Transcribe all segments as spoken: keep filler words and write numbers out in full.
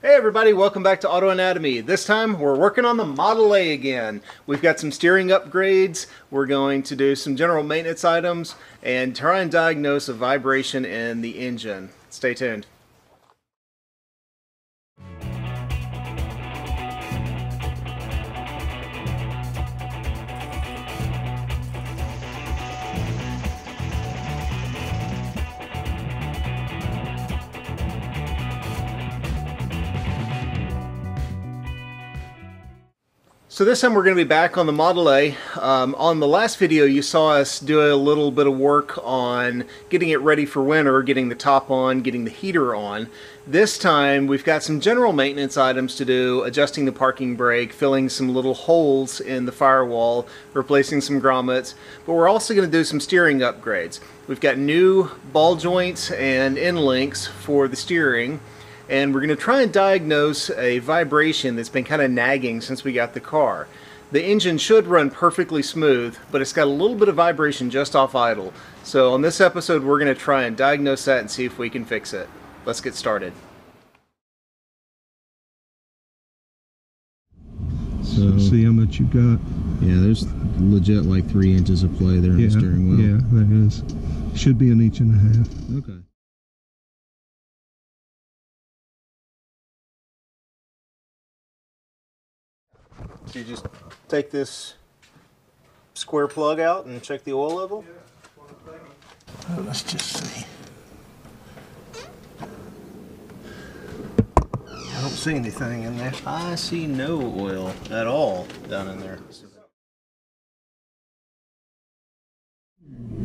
Hey everybody, welcome back to Auto Anatomy. This time we're working on the Model A again. We've got some steering upgrades, we're going to do some general maintenance items, and try and diagnose a vibration in the engine. Stay tuned. So this time we're going to be back on the Model A. Um, on the last video you saw us do a little bit of work on getting it ready for winter, getting the top on, getting the heater on. This time we've got some general maintenance items to do, adjusting the parking brake, filling some little holes in the firewall, replacing some grommets, but we're also going to do some steering upgrades. We've got new ball joints and end links for the steering. And we're going to try and diagnose a vibration that's been kind of nagging since we got the car. The engine should run perfectly smooth, but it's got a little bit of vibration just off idle. So on this episode, we're going to try and diagnose that and see if we can fix it. Let's get started. So see how much you got. Yeah, there's legit like three inches of play there in yeah, the steering wheel. Yeah, there is. Should be an inch and a half. Okay. So you just take this square plug out and check the oil level? Oh, let's just see. I don't see anything in there. I see no oil at all down in there.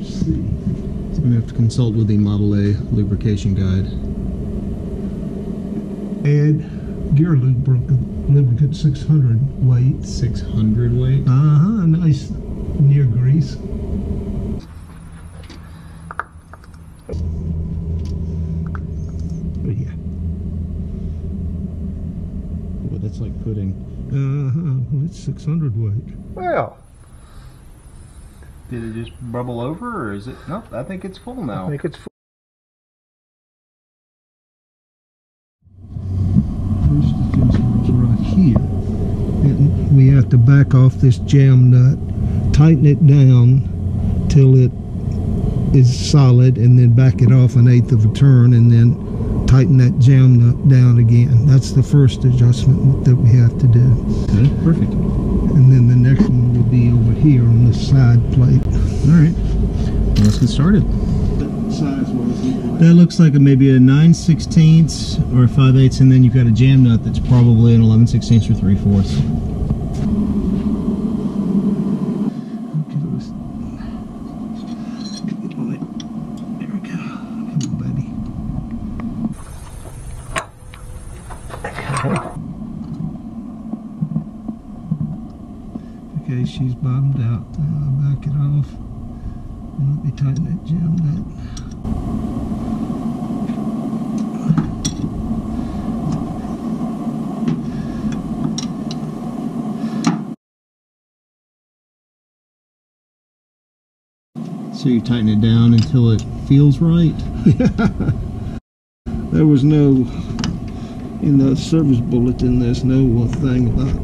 So we have to consult with the Model A lubrication guide. Ed. Gear lubricant six hundred weight. six hundred weight? Uh-huh, nice near grease. Oh, yeah. Well, that's like pudding. Uh-huh, well, it's six hundred weight. Well, did it just bubble over, or is it? Nope, I think it's full now. I think it's full. We have to back off this jam nut, tighten it down till it is solid, and then back it off an eighth of a turn, and then tighten that jam nut down again. That's the first adjustment that we have to do. Okay, perfect. And then the next one will be over here on the side plate. All right, well, let's get started. That looks like a, maybe a nine sixteenths or a five eighths, and then you've got a jam nut that's probably an eleven sixteenths or three fourths. Okay, she's bottomed out. I'll back it off and let me tighten that jam nut. So you tighten it down until it feels right? There was no, in the service bulletin, there's no one thing about it.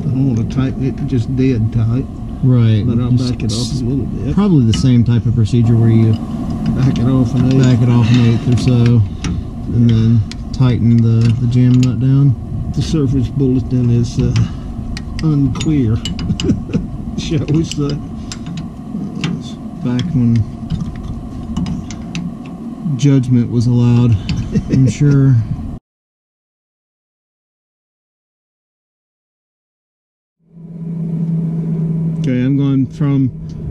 I don't want to tighten it just dead tight. Right. But I'll just back it off a little bit. Probably the same type of procedure where you back it off an eighth. Back it off an eighth or so. And then tighten the, the jam nut down. The surface bulletin is uh, unclear, shall we say. Back when judgment was allowed, I'm sure. Okay, I'm going from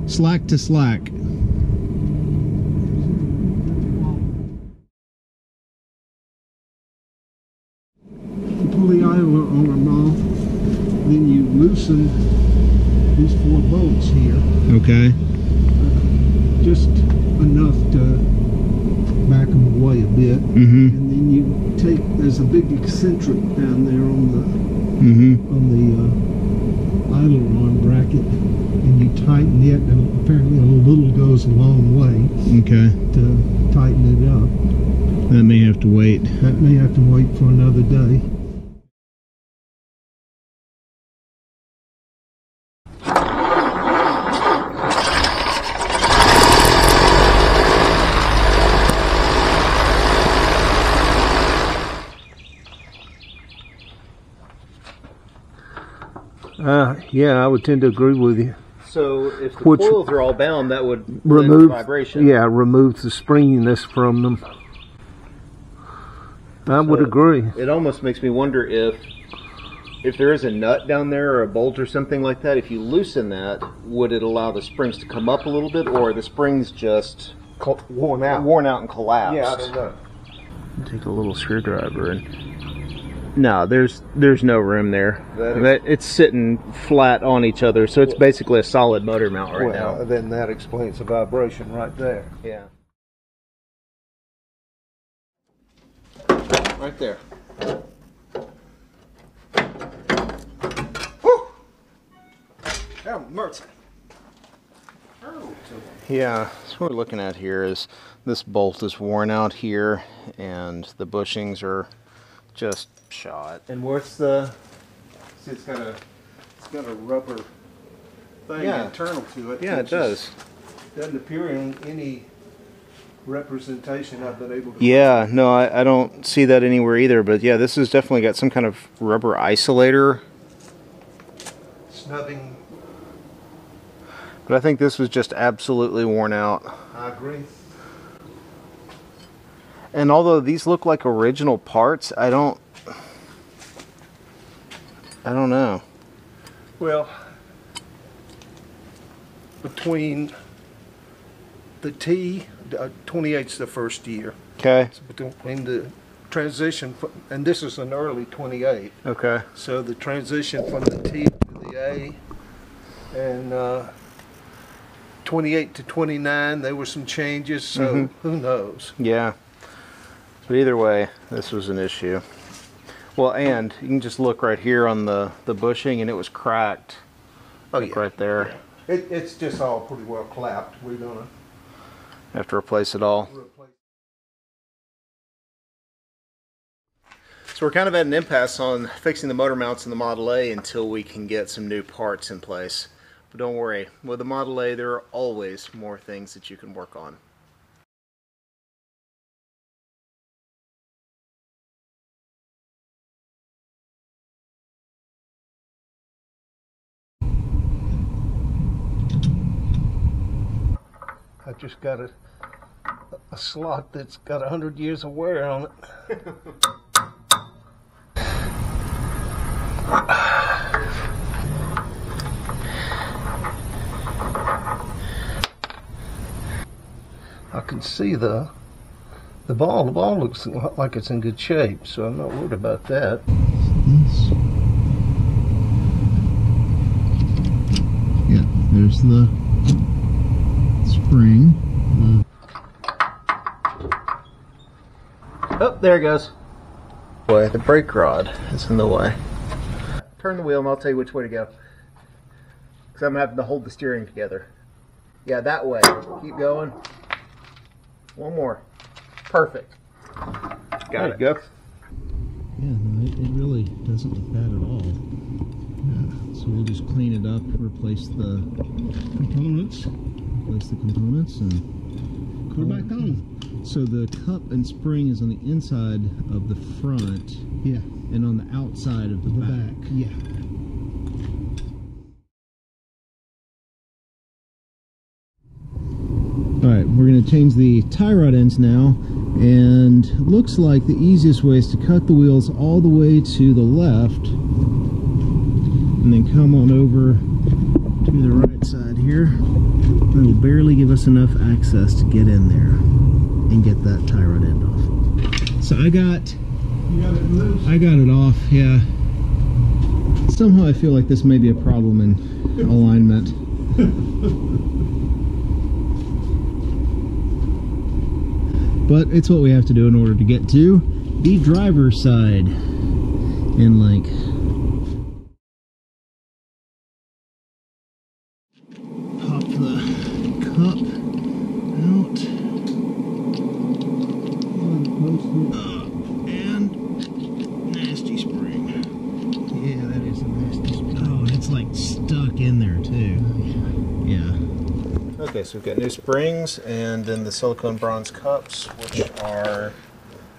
slack to slack. You pull the idler on and off, then you loosen these four bolts here. Okay. Uh, just enough to back them away a bit. Mm-hmm. And then you take, there's a big eccentric down there on the, mm-hmm. on the, uh, idler arm bracket, and you tighten it, and apparently a little goes a long way. Okay. To tighten it up. That may have to wait. That may have to wait for another day. Uh, yeah, I would tend to agree with you. So if the Which coils are all bound, that would remove vibration. Yeah, remove the springiness from them. I so would agree. It almost makes me wonder if if there is a nut down there or a bolt or something like that. If you loosen that, would it allow the springs to come up a little bit, or are the springs just Col worn out, worn out and collapsed? Yeah, I don't know. Take a little screwdriver and. No, there's there's no room there. That it's sitting flat on each other, so it's basically a solid motor mount right well, now. Then that explains the vibration right there. Yeah. Right there. Woo! Have mercy. Yeah, so what we're looking at here is this bolt is worn out here, and the bushings are just shot. And where's the? See, it's got a, it's got a rubber thing yeah. internal to it. Yeah, it does. Doesn't appear in any representation I've been able to. Yeah, read. no, I, I don't see that anywhere either. But yeah, this has definitely got some kind of rubber isolator. Snubbing. But I think this was just absolutely worn out. I agree. And although these look like original parts, I don't, I don't know. Well, between the T, uh, twenty-eight's the first year. Okay. So between the transition, from, and this is an early twenty-eight. Okay. So the transition from the T to the A, and uh, twenty-eight to twenty-nine, there were some changes. So mm-hmm. who knows? Yeah. But either way, this was an issue. Well, and you can just look right here on the, the bushing, and it was cracked. Oh, like yeah. Right there. Yeah. It, it's just all pretty well clapped. We're going to have to replace it all. Replace. So we're kind of at an impasse on fixing the motor mounts in the Model A until we can get some new parts in place. But don't worry, with the Model A, there are always more things that you can work on. I just got a, a slot that's got a hundred years of wear on it. I can see the the ball. The ball looks like it's in good shape, so I'm not worried about that. Yeah, there's the. Spring. Mm. Oh, there it goes. Boy, the brake rod is in the way. Turn the wheel and I'll tell you which way to go. Because I'm having to hold the steering together. Yeah, that way. Keep going. One more. Perfect. Got there it. Go. Yeah, no, it, it really doesn't look bad at all. Yeah, so we'll just clean it up, replace the components. Place the components and put it back on. So the cup and spring is on the inside of the front, yeah, and on the outside of the, the back. back, yeah. All right, we're going to change the tie rod ends now, and looks like the easiest way is to cut the wheels all the way to the left, and then come on over to the right side here. It'll barely give us enough access to get in there and get that tie rod end off. So I got, you got it loose. I got it off. Yeah. Somehow I feel like this may be a problem in alignment. But it's what we have to do in order to get to the driver's side and like. Up, out, in there too. Yeah. Okay, so we've got new springs and then the silicone bronze cups, which are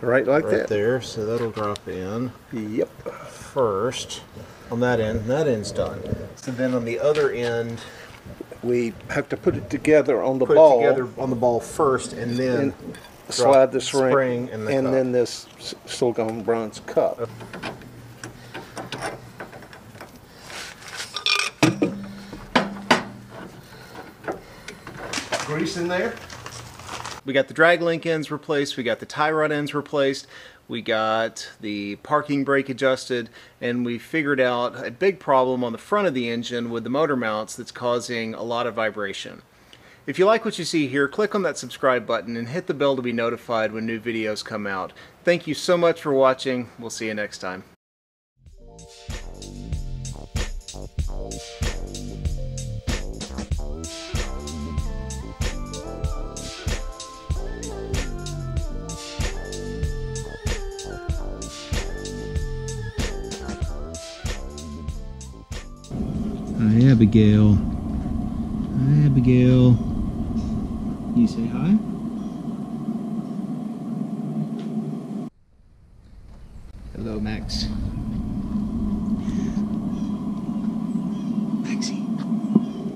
right like right that there. So that'll drop in. Yep. First on that end. That end's done. So then on the other end, we have to put it together on the put ball. Put it together on the ball first, and then and slide the spring, spring in the and cup. Then this silicone bronze cup. Okay. Grease in there. We got the drag link ends replaced, we got the tie rod ends replaced, we got the parking brake adjusted, and we figured out a big problem on the front of the engine with the motor mounts that's causing a lot of vibration. If you like what you see here, click on that subscribe button and hit the bell to be notified when new videos come out. Thank you so much for watching. We'll see you next time. Hi, Abigail. Hi, Abigail. Can you say hi? Hello, Max.